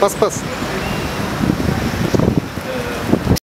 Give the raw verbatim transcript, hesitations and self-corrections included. Пас-пас.